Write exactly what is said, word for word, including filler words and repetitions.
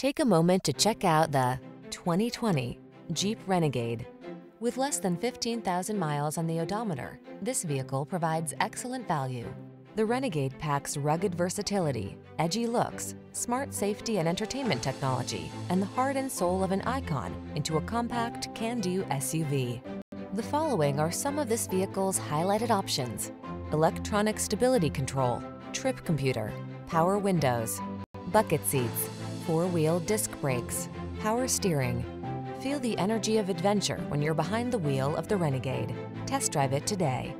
Take a moment to check out the twenty twenty Jeep Renegade. With less than fifteen thousand miles on the odometer, this vehicle provides excellent value. The Renegade packs rugged versatility, edgy looks, smart safety and entertainment technology, and the heart and soul of an icon into a compact, can-do S U V. The following are some of this vehicle's highlighted options: electronic stability control, trip computer, power windows, bucket seats, four-wheel disc brakes, power steering. Feel the energy of adventure when you're behind the wheel of the Renegade. Test drive it today.